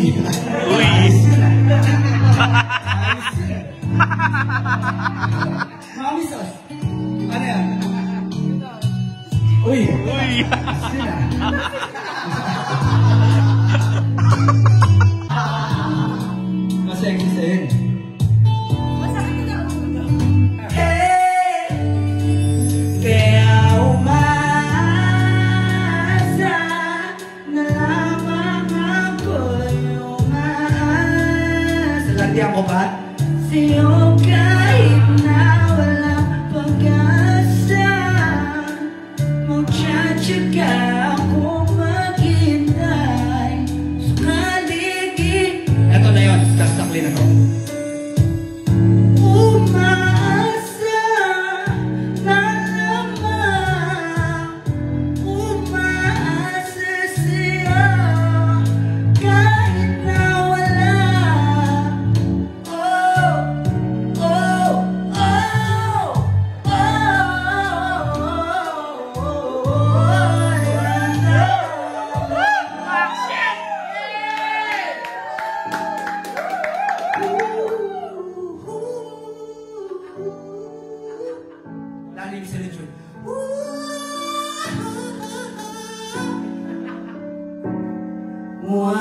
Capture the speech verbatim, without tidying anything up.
Uy! Uy! Mami sauce. Ano yan? Uy! Uy! Masayang isayang. Masakit na ako. Hey! Kaya umasa na mga kulungan. Salandian ko ba? Siyong kahit na walang pag-asa. Magtsatsaga akong maghintay. Sukaligid. Eto na yun, dastaklin ako. Umaasa na naman. Umaasa siya. Kahit na wala. Oh, oh, oh, oh, oh, oh, oh, oh, oh, Lalim sa lechon. Wow!